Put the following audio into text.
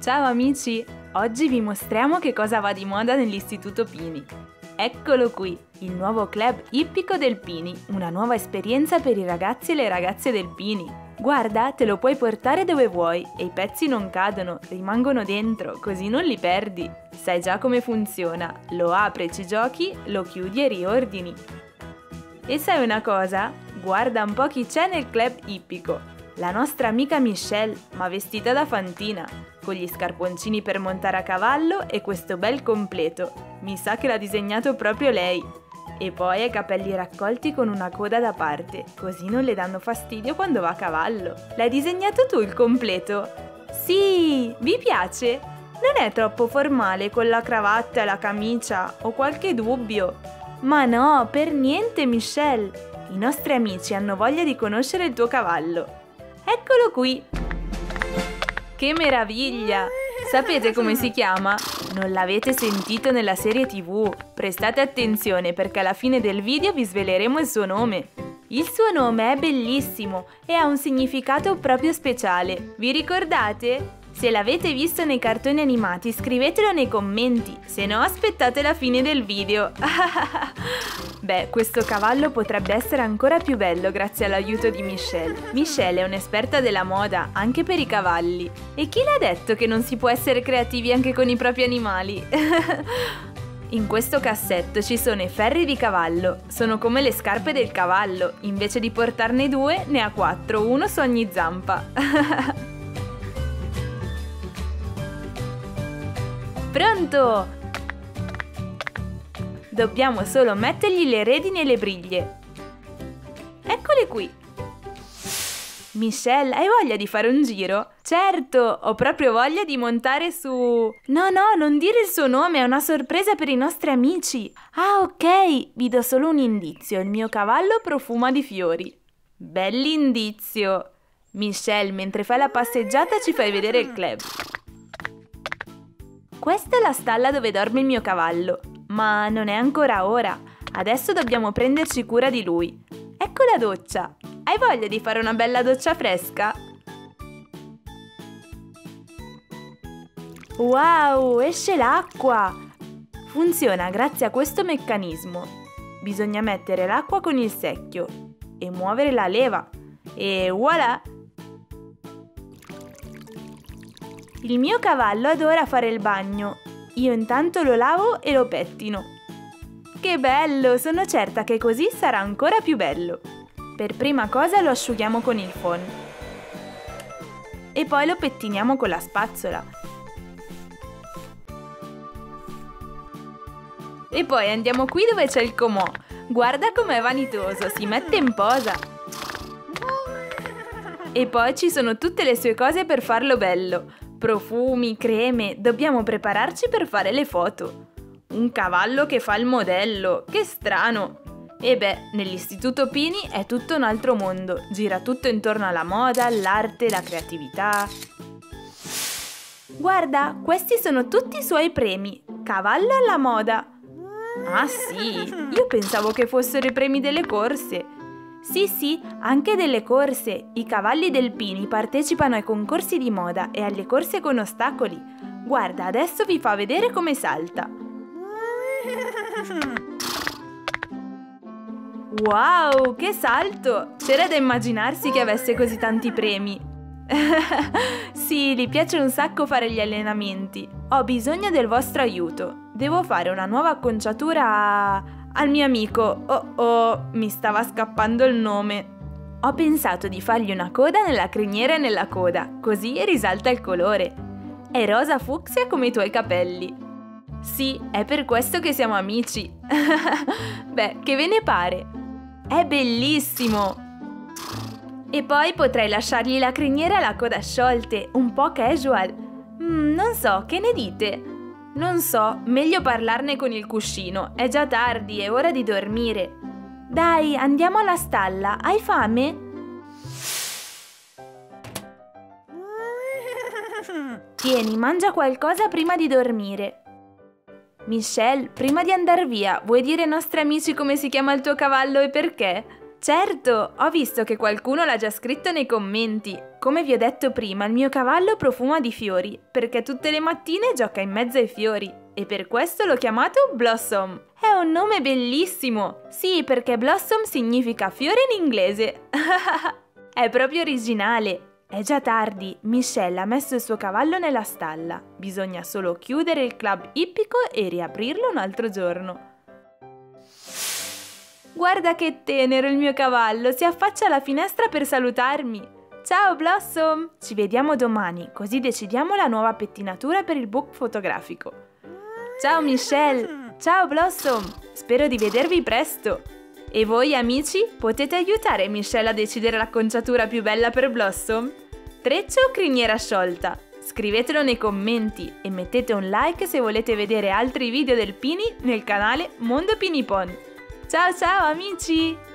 Ciao amici! Oggi vi mostriamo che cosa va di moda nell'Istituto Pini. Eccolo qui, il nuovo Club Ippico del Pini, una nuova esperienza per i ragazzi e le ragazze del Pini. Guarda, te lo puoi portare dove vuoi e i pezzi non cadono, rimangono dentro, così non li perdi. Sai già come funziona, lo apri, ci giochi, lo chiudi e riordini. E sai una cosa? Guarda un po' chi c'è nel Club Ippico. La nostra amica Michelle, ma vestita da Fantina, con gli scarponcini per montare a cavallo e questo bel completo. Mi sa che l'ha disegnato proprio lei. E poi ha i capelli raccolti con una coda da parte, così non le danno fastidio quando va a cavallo. L'hai disegnato tu il completo? Sì! Vi piace? Non è troppo formale con la cravatta e la camicia? Ho qualche dubbio. Ma no, per niente Michelle! I nostri amici hanno voglia di conoscere il tuo cavallo. Eccolo qui! Che meraviglia! Sapete come si chiama? Non l'avete sentito nella serie TV? Prestate attenzione perché alla fine del video vi sveleremo il suo nome. Il suo nome è bellissimo e ha un significato proprio speciale. Vi ricordate? Se l'avete visto nei cartoni animati scrivetelo nei commenti, se no aspettate la fine del video. Beh, questo cavallo potrebbe essere ancora più bello grazie all'aiuto di Michelle. Michelle è un'esperta della moda, anche per i cavalli. E chi l'ha detto che non si può essere creativi anche con i propri animali? In questo cassetto ci sono i ferri di cavallo, sono come le scarpe del cavallo, invece di portarne due ne ha quattro, uno su ogni zampa. Pronto! Dobbiamo solo mettergli le redini e le briglie. Eccole qui! Michelle, hai voglia di fare un giro? Certo, ho proprio voglia di montare su... No, non dire il suo nome, è una sorpresa per i nostri amici. Ah, ok, vi do solo un indizio, il mio cavallo profuma di fiori. Bell'indizio! Michelle, mentre fai la passeggiata ci fai vedere il club. Questa è la stalla dove dorme il mio cavallo, ma non è ancora ora. Adesso dobbiamo prenderci cura di lui. Ecco la doccia. Hai voglia di fare una bella doccia fresca? Wow, esce l'acqua! Funziona grazie a questo meccanismo. Bisogna mettere l'acqua con il secchio e muovere la leva. E voilà! Il mio cavallo adora fare il bagno. Io intanto lo lavo e lo pettino. Che bello! Sono certa che così sarà ancora più bello. Per prima cosa lo asciughiamo con il phon. E poi lo pettiniamo con la spazzola. E poi andiamo qui dove c'è il comò. Guarda com'è vanitoso, si mette in posa. E poi ci sono tutte le sue cose per farlo bello. Profumi, creme, dobbiamo prepararci per fare le foto. Un cavallo che fa il modello, che strano! E beh, nell'Istituto Pini è tutto un altro mondo, gira tutto intorno alla moda, all'arte, alla creatività. Guarda, questi sono tutti i suoi premi, cavallo alla moda. Ah sì, io pensavo che fossero i premi delle corse. Sì, anche delle corse. I cavalli del Pini partecipano ai concorsi di moda e alle corse con ostacoli. Guarda, adesso vi fa vedere come salta. Wow, che salto! C'era da immaginarsi che avesse così tanti premi. Sì, gli piace un sacco fare gli allenamenti. Ho bisogno del vostro aiuto. Devo fare una nuova acconciatura a... al mio amico, mi stava scappando il nome. Ho pensato di fargli una coda nella criniera e nella coda, così risalta il colore. È rosa fucsia come i tuoi capelli. Sì, è per questo che siamo amici. Beh, che ve ne pare? È bellissimo! E poi potrei lasciargli la criniera e la coda sciolte, un po' casual. Non so, che ne dite? Non so, meglio parlarne con il cuscino, è già tardi, è ora di dormire. Dai, andiamo alla stalla, hai fame? Tieni, mangia qualcosa prima di dormire. Michelle, prima di andar via, vuoi dire ai nostri amici come si chiama il tuo cavallo e perché? Certo, ho visto che qualcuno l'ha già scritto nei commenti. Come vi ho detto prima, il mio cavallo profuma di fiori, perché tutte le mattine gioca in mezzo ai fiori, e per questo l'ho chiamato Blossom. È un nome bellissimo! Sì, perché Blossom significa fiore in inglese. È proprio originale. È già tardi, Michelle ha messo il suo cavallo nella stalla. Bisogna solo chiudere il club ippico e riaprirlo un altro giorno. Guarda che tenero il mio cavallo, si affaccia alla finestra per salutarmi. Ciao Blossom, ci vediamo domani, così decidiamo la nuova pettinatura per il book fotografico. Ciao Michelle, ciao Blossom, spero di vedervi presto. E voi amici, potete aiutare Michelle a decidere l'acconciatura più bella per Blossom? Treccia o criniera sciolta? Scrivetelo nei commenti e mettete un like se volete vedere altri video del Pini nel canale Mondo Pinypon. Ciao ciao amici!